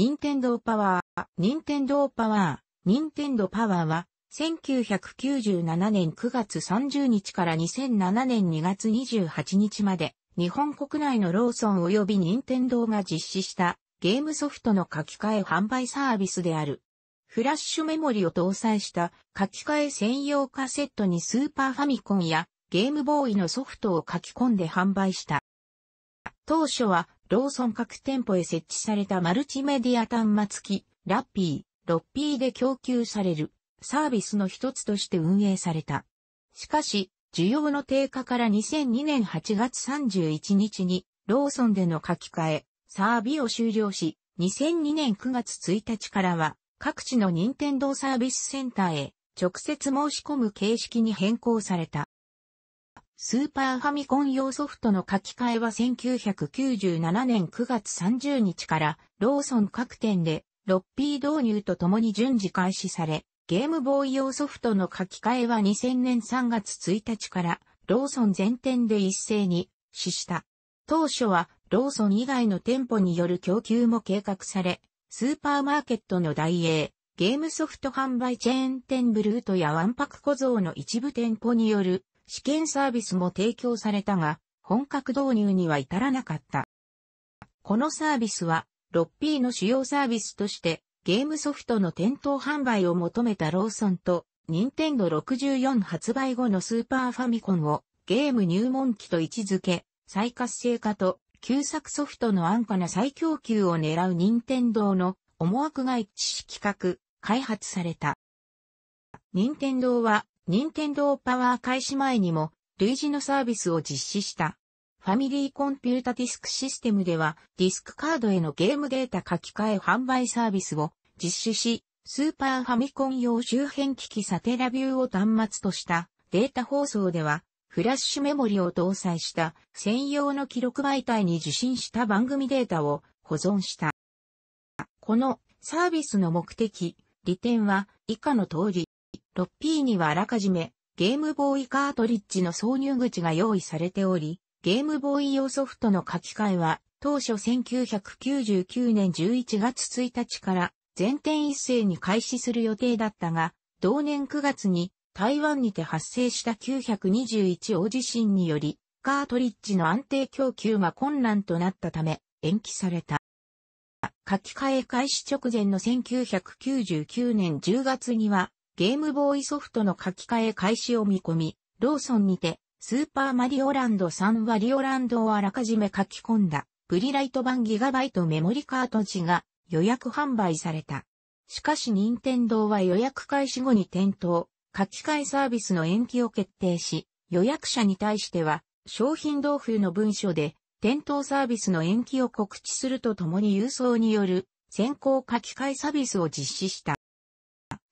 任天堂パワーは、1997年9月30日から2007年2月28日まで、日本国内のローソン及び任天堂が実施した、ゲームソフトの書き換え販売サービスである。フラッシュメモリを搭載した書き換え専用カセットにスーパーファミコンやゲームボーイのソフトを書き込んで販売した。当初はローソン各店舗へ設置されたマルチメディア端末機、ラッピー、ロッピーで供給されるサービスの一つとして運営された。しかし、需要の低下から2002年8月31日にローソンでの書き換え、サービスを終了し、2002年9月1日からは各地の任天堂サービスセンターへ直接申し込む形式に変更された。スーパーファミコン用ソフトの書き換えは1997年9月30日からローソン各店で6P 導入とともに順次開始され、ゲームボーイ用ソフトの書き換えは2000年3月1日からローソン全店で一斉に実施した。当初はローソン以外の店舗による供給も計画され、スーパーマーケットのダイエー、ゲームソフト販売チェーン店ブルートやワンパク小僧の一部店舗による試験サービスも提供されたが、本格導入には至らなかった。このサービスは、6P の主要サービスとして、ゲームソフトの店頭販売を求めたローソンと、任天堂64発売後のスーパーファミコンを、ゲーム入門機と位置づけ、再活性化と、旧作ソフトの安価な再供給を狙う任天堂の思惑が一致し企画、開発された。任天堂は、任天堂パワー開始前にも類似のサービスを実施した。ファミリーコンピュータディスクシステムではディスクカードへのゲームデータ書き換え販売サービスを実施し、スーパーファミコン用周辺機器サテラビューを端末としたデータ放送ではフラッシュメモリを搭載した専用の記録媒体に受信した番組データを保存した。このサービスの目的、利点は以下の通り。6P にはあらかじめゲームボーイカートリッジの挿入口が用意されており、ゲームボーイ用ソフトの書き換えは当初1999年11月1日から全店一斉に開始する予定だったが、同年9月に台湾にて発生した921大地震によりカートリッジの安定供給が困難となったため延期された。書き換え開始直前の1999年10月にはゲームボーイソフトの書き換え開始を見込み、ローソンにて、スーパーマリオランド3マリオランドをあらかじめ書き込んだ、プリライト版ギガバイトメモリカートジが予約販売された。しかし任天堂は予約開始後に店頭、書き換えサービスの延期を決定し、予約者に対しては、商品同封の文書で、店頭サービスの延期を告知するとともに郵送による、先行書き換えサービスを実施した。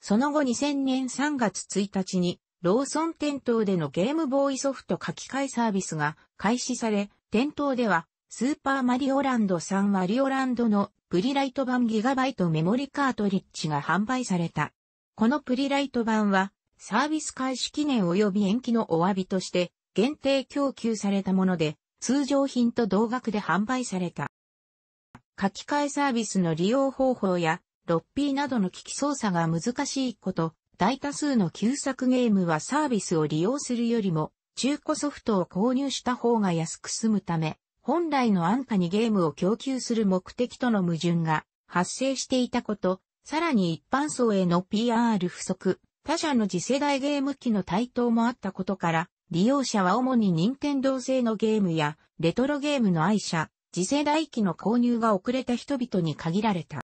その後2000年3月1日にローソン店頭でのゲームボーイソフト書き換えサービスが開始され、店頭ではスーパーマリオランド3マリオランドのプリライト版ギガバイトメモリカートリッジが販売された。このプリライト版はサービス開始記念及び延期のお詫びとして限定供給されたもので、通常品と同額で販売された。書き換えサービスの利用方法や6P などの機器操作が難しいこと、大多数の旧作ゲームはサービスを利用するよりも、中古ソフトを購入した方が安く済むため、本来の安価にゲームを供給する目的との矛盾が発生していたこと、さらに一般層への PR 不足、他社の次世代ゲーム機の台頭もあったことから、利用者は主に任天堂製のゲームや、レトロゲームの愛車、次世代機の購入が遅れた人々に限られた。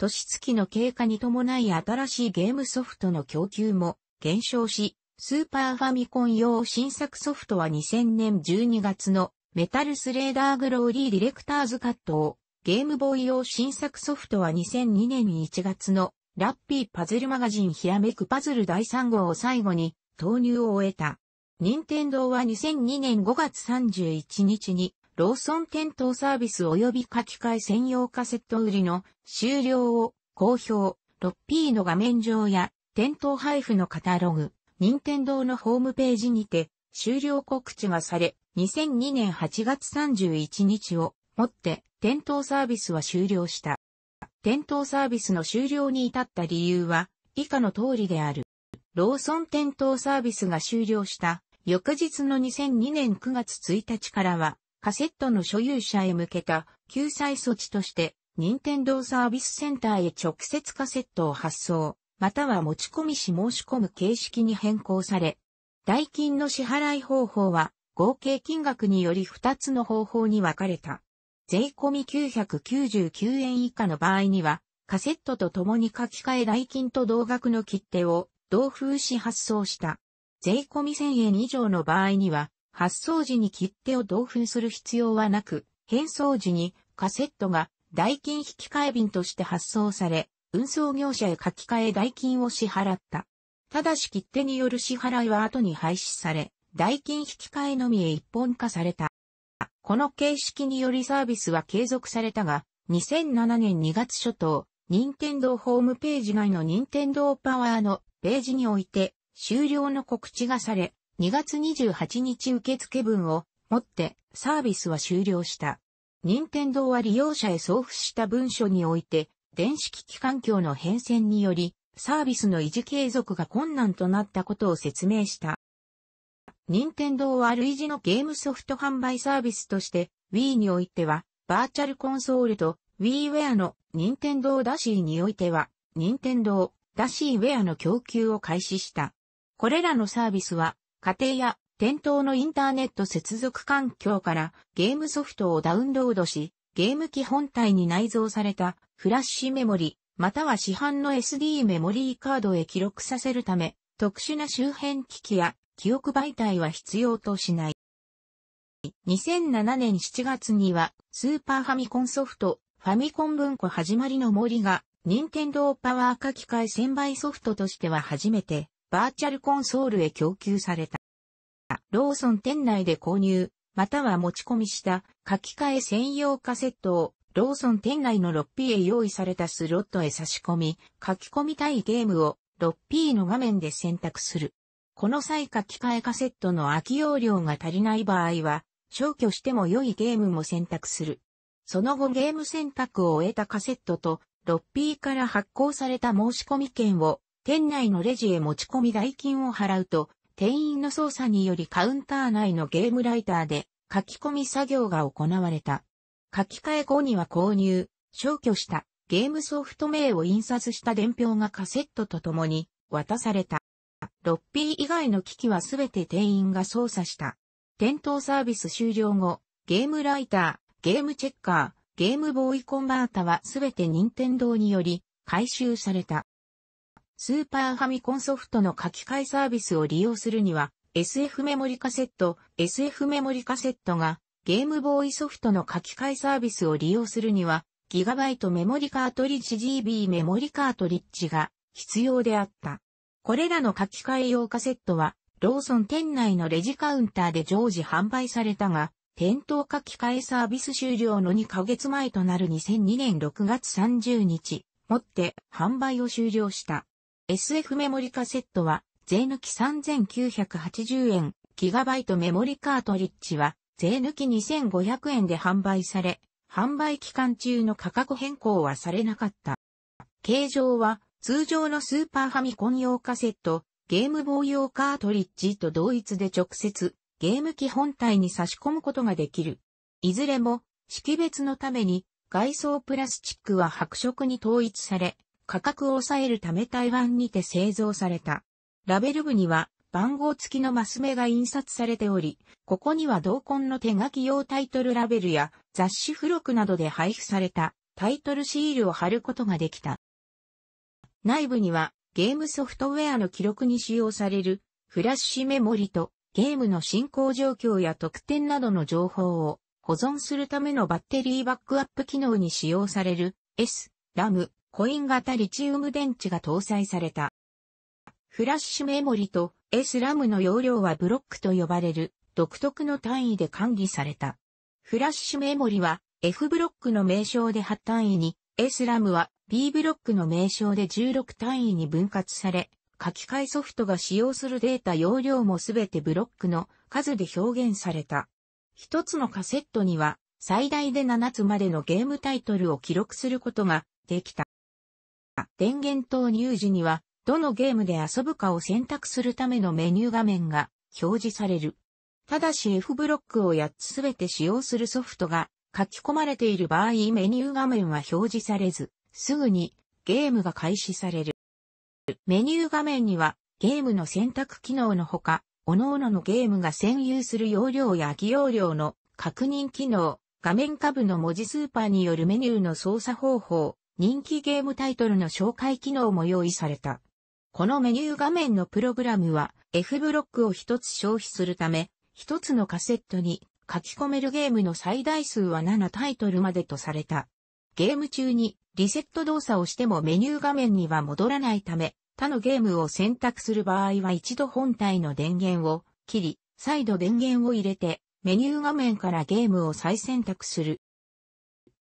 年月の経過に伴い新しいゲームソフトの供給も減少し、スーパーファミコン用新作ソフトは2000年12月のメタルスレーダーグローリーディレクターズカットを、ゲームボーイ用新作ソフトは2002年1月のラッピーパズルマガジンひらめくパズル第3号を最後に投入を終えた。任天堂は2002年5月31日に、ローソン店頭サービス及び書き換え専用カセット売りの終了を公表、6P の画面上や店頭配布のカタログ、任天堂のホームページにて終了告知がされ、2002年8月31日をもって店頭サービスは終了した。店頭サービスの終了に至った理由は以下の通りである。ローソン店頭サービスが終了した翌日の2002年9月1日からはカセットの所有者へ向けた救済措置として任天堂サービスセンターへ直接カセットを発送または持ち込みし申し込む形式に変更され、代金の支払い方法は合計金額により2つの方法に分かれた。税込999円以下の場合にはカセットと共に書き換え代金と同額の切手を同封し発送した。税込1000円以上の場合には発送時に切手を同封する必要はなく、返送時にカセットが代金引換便として発送され、運送業者へ書き換え代金を支払った。ただし切手による支払いは後に廃止され、代金引換のみへ一本化された。この形式によりサービスは継続されたが、2007年2月初頭、任天堂ホームページ外の任天堂パワーのページにおいて終了の告知がされ、2月28日受付分をもってサービスは終了した。任天堂は利用者へ送付した文書において、電子機器環境の変遷により、サービスの維持継続が困難となったことを説明した。任天堂は類似のゲームソフト販売サービスとして、Wii においては、バーチャルコンソールと WiiWare の任天堂DASHIにおいては、任天堂DASHIWare の供給を開始した。これらのサービスは、家庭や店頭のインターネット接続環境からゲームソフトをダウンロードし、ゲーム機本体に内蔵されたフラッシュメモリ、または市販の SD メモリーカードへ記録させるため、特殊な周辺機器や記憶媒体は必要としない。2007年7月には、スーパーファミコンソフト、ファミコン文庫始まりの森が、任天堂パワー書き換え専売ソフトとしては初めて、バーチャルコンソールへ供給された。ローソン店内で購入、または持ち込みした書き換え専用カセットを、ローソン店内の 6P へ用意されたスロットへ差し込み、書き込みたいゲームを 6P の画面で選択する。この際書き換えカセットの空き容量が足りない場合は、消去しても良いゲームも選択する。その後ゲーム選択を終えたカセットと 6P から発行された申し込み券を店内のレジへ持ち込み代金を払うと、店員の操作によりカウンター内のゲームライターで書き込み作業が行われた。書き換え後には購入、消去したゲームソフト名を印刷した伝票がカセットと共に渡された。6P 以外の機器はすべて店員が操作した。店頭サービス終了後、ゲームライター、ゲームチェッカー、ゲームボーイコンバータはすべて任天堂により回収された。スーパーファミコンソフトの書き換えサービスを利用するには、SFメモリカセットがゲームボーイソフトの書き換えサービスを利用するには、ギガバイトメモリカートリッジ GB メモリカートリッジが必要であった。これらの書き換え用カセットは、ローソン店内のレジカウンターで常時販売されたが、店頭書き換えサービス終了の2ヶ月前となる2002年6月30日、もって販売を終了した。SF メモリカセットは、税抜き3980円、ギガバイトメモリカートリッジは、税抜き2500円で販売され、販売期間中の価格変更はされなかった。形状は通常のスーパーファミコン用カセット、ゲームボーイ用カートリッジと同一で直接ゲーム機本体に差し込むことができる。いずれも識別のために外装プラスチックは白色に統一され、価格を抑えるため台湾にて製造された。ラベル部には番号付きのマス目が印刷されており、ここには同梱の手書き用タイトルラベルや雑誌付録などで配布されたタイトルシールを貼ることができた。内部にはゲームソフトウェアの記録に使用されるフラッシュメモリとゲームの進行状況や得点などの情報を保存するためのバッテリーバックアップ機能に使用される SRAM コイン型リチウム電池が搭載された。フラッシュメモリと SRAM の容量はブロックと呼ばれる独特の単位で管理された。フラッシュメモリは F ブロックの名称で8単位に、SRAM は B ブロックの名称で16単位に分割され、書き換えソフトが使用するデータ容量もすべてブロックの数で表現された。一つのカセットには最大で7つまでのゲームタイトルを記録することができた。電源投入時には、どのゲームで遊ぶかを選択するためのメニュー画面が表示される。ただし F ブロックを8つすべて使用するソフトが書き込まれている場合、メニュー画面は表示されず、すぐにゲームが開始される。メニュー画面には、ゲームの選択機能のほか、各々のゲームが占有する容量や空き容量の確認機能、画面下部の文字スーパーによるメニューの操作方法、人気ゲームタイトルの紹介機能も用意された。このメニュー画面のプログラムは F ブロックを1つ消費するため、1つのカセットに書き込めるゲームの最大数は7タイトルまでとされた。ゲーム中にリセット動作をしてもメニュー画面には戻らないため、他のゲームを選択する場合は一度本体の電源を切り、再度電源を入れて、メニュー画面からゲームを再選択する。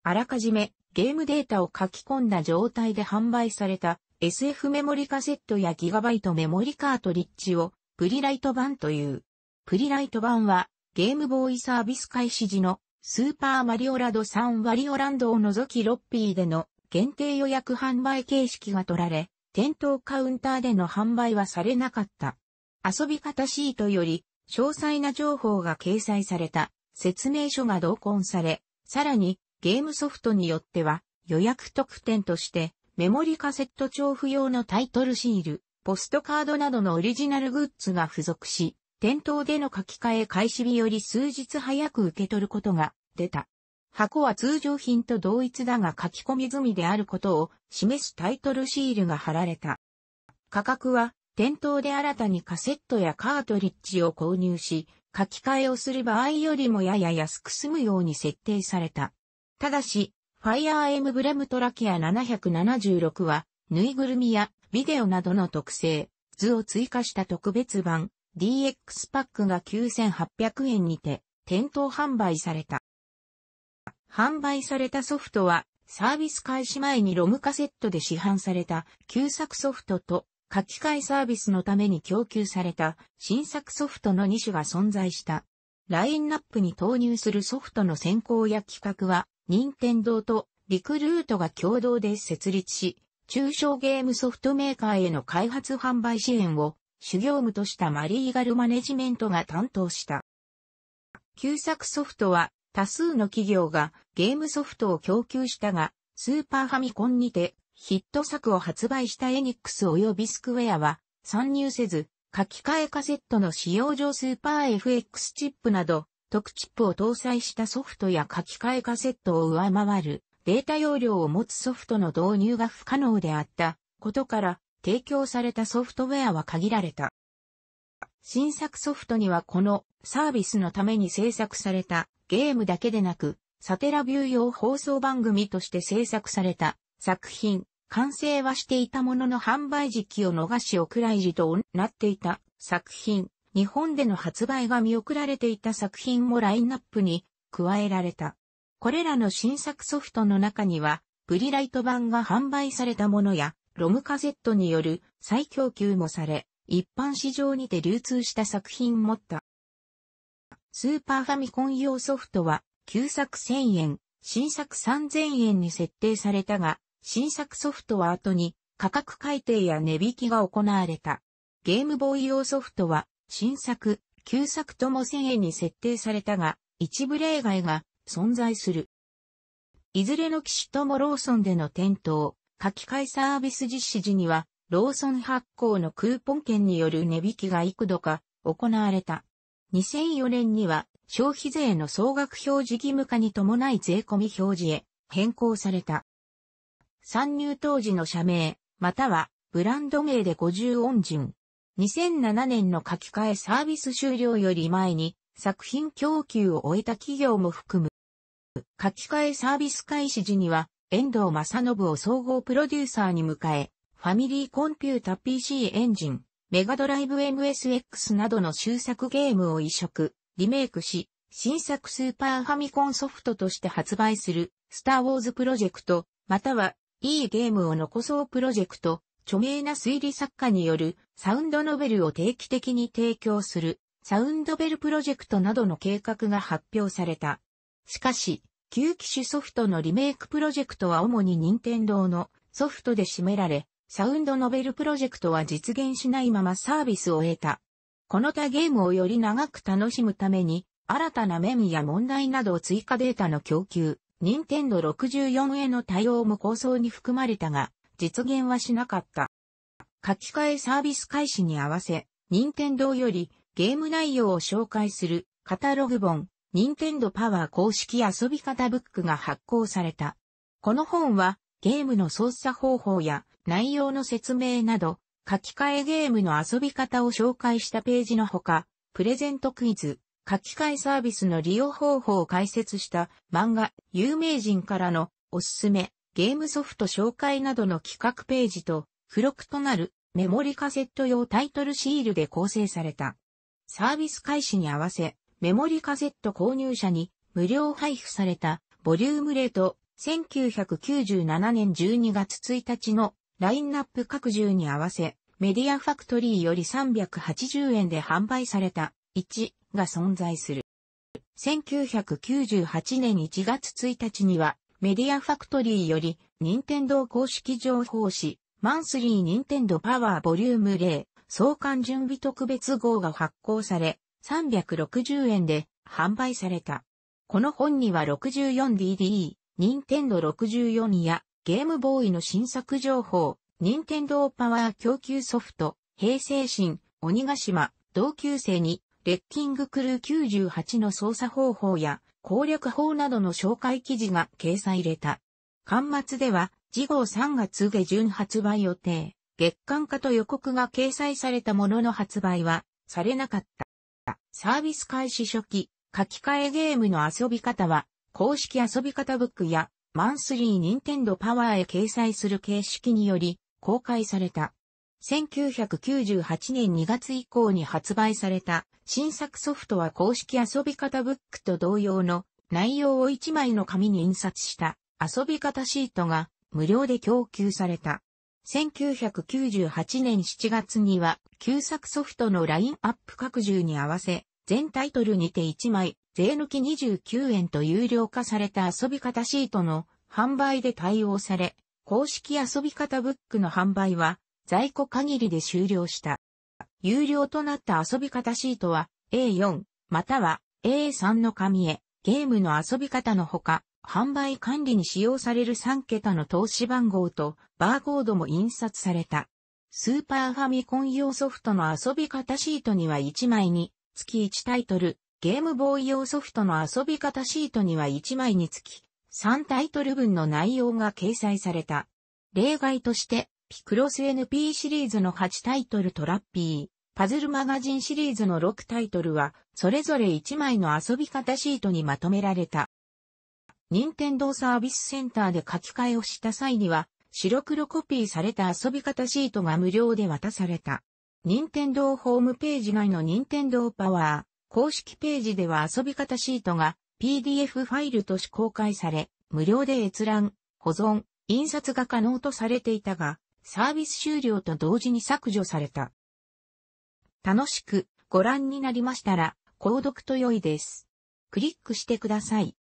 あらかじめゲームデータを書き込んだ状態で販売された SF メモリカセットやギガバイトメモリカートリッジをプリライト版という。プリライト版はゲームボーイサービス開始時のスーパーマリオランド3ワリオランドを除きロッピーでの限定予約販売形式が取られ、店頭カウンターでの販売はされなかった。遊び方シートより詳細な情報が掲載された説明書が同梱され、さらにゲームソフトによっては予約特典としてメモリカセット調布用のタイトルシール、ポストカードなどのオリジナルグッズが付属し、店頭での書き換え開始日より数日早く受け取ることが出た。箱は通常品と同一だが書き込み済みであることを示すタイトルシールが貼られた。価格は店頭で新たにカセットやカートリッジを購入し、書き換えをする場合よりもやや安く済むように設定された。ただし、ファイアーエムブレムトラキア776は、ぬいぐるみやビデオなどの特製、図を追加した特別版 DX パックが9800円にて、店頭販売された。販売されたソフトは、サービス開始前にロムカセットで市販された旧作ソフトと、書き換えサービスのために供給された新作ソフトの2種が存在した。ラインナップに投入するソフトの選考や企画は、任天堂とリクルートが共同で設立し、中小ゲームソフトメーカーへの開発販売支援を主業務としたマリーガルマネジメントが担当した。旧作ソフトは、多数の企業がゲームソフトを供給したが、スーパーファミコンにて、ヒット作を発売したエニックス及びスクウェアは参入せず、書き換えカセットの使用上スーパー FX チップなど、特チップを搭載したソフトや書き換えカセットを上回るデータ容量を持つソフトの導入が不可能であったことから、提供されたソフトウェアは限られた。新作ソフトにはこのサービスのために制作されたゲームだけでなく、サテラビュー用放送番組として制作された作品、完成はしていたものの販売時期を逃し遅来時となっていた作品、日本での発売が見送られていた作品もラインナップに加えられた。これらの新作ソフトの中には、プリライト版が販売されたものや、ロムカセットによる再供給もされ、一般市場にて流通した作品もあった。スーパーファミコン用ソフトは、旧作1000円、新作3000円に設定されたが、新作ソフトは後に価格改定や値引きが行われた。ゲームボーイ用ソフトは新作、旧作とも1000円に設定されたが一部例外が存在する。いずれの機種ともローソンでの店頭、書き換えサービス実施時にはローソン発行のクーポン券による値引きが幾度か行われた。2004年には消費税の総額表示義務化に伴い税込み表示へ変更された。参入当時の社名、またはブランド名で50音順。2007年の書き換えサービス終了より前に作品供給を終えた企業も含む。書き換えサービス開始時には遠藤正信を総合プロデューサーに迎え、ファミリーコンピュータ PC エンジン、メガドライブ MSX などの旧作ゲームを移植、リメイクし、新作スーパーファミコンソフトとして発売するスターウォーズプロジェクト、またはいいゲームを残そうプロジェクト、著名な推理作家によるサウンドノベルを定期的に提供するサウンドベルプロジェクトなどの計画が発表された。しかし、旧機種ソフトのリメイクプロジェクトは主に任天堂のソフトで占められ、サウンドノベルプロジェクトは実現しないままサービスを得た。この他ゲームをより長く楽しむために、新たな面や問題など追加データの供給、任天堂64への対応も構想に含まれたが、実現はしなかった。書き換えサービス開始に合わせ、任天堂よりゲーム内容を紹介するカタログ本、任天堂パワー公式遊び方ブックが発行された。この本はゲームの操作方法や内容の説明など、書き換えゲームの遊び方を紹介したページのほか、プレゼントクイズ、書き換えサービスの利用方法を解説した漫画、有名人からのおすすめ、ゲームソフト紹介などの企画ページと、付録となるメモリカセット用タイトルシールで構成された。サービス開始に合わせ、メモリカセット購入者に無料配布されたボリュームレート1997年12月1日のラインナップ各10に合わせ、メディアファクトリーより380円で販売された1が存在する。1998年1月1日には、メディアファクトリーより任天堂公式情報誌マンスリー任天堂パワーボリューム0創刊準備特別号が発行され、360円で販売された。この本には 64DD、任天堂64やゲームボーイの新作情報、任天堂パワー供給ソフト、平成新、鬼ヶ島、同級生に、レッキングクルー98の操作方法や攻略法などの紹介記事が掲載された。巻末では、次号3月下旬発売予定、月間化と予告が掲載されたものの発売はされなかった。サービス開始初期、書き換えゲームの遊び方は、公式遊び方ブックやマンスリーニンテンドパワーへ掲載する形式により公開された。1998年2月以降に発売された新作ソフトは公式遊び方ブックと同様の内容を1枚の紙に印刷した遊び方シートが無料で供給された。1998年7月には、旧作ソフトのラインアップ拡充に合わせ、全タイトルにて1枚、税抜き29円と有料化された遊び方シートの販売で対応され、公式遊び方ブックの販売は、在庫限りで終了した。有料となった遊び方シートは、A4、または A3 の紙へ、ゲームの遊び方のほか、販売管理に使用される3桁の通し番号とバーコードも印刷された。スーパーファミコン用ソフトの遊び方シートには1枚につき1タイトル、ゲームボーイ用ソフトの遊び方シートには1枚につき3タイトル分の内容が掲載された。例外として、ピクロス NP シリーズの8タイトルとラッピー、パズルマガジンシリーズの6タイトルは、それぞれ1枚の遊び方シートにまとめられた。任天堂サービスセンターで書き換えをした際には、白黒コピーされた遊び方シートが無料で渡された。任天堂ホームページ外の任天堂パワー公式ページでは遊び方シートが PDF ファイルとして公開され、無料で閲覧、保存、印刷が可能とされていたが、サービス終了と同時に削除された。楽しくご覧になりましたら、購読と良いです。クリックしてください。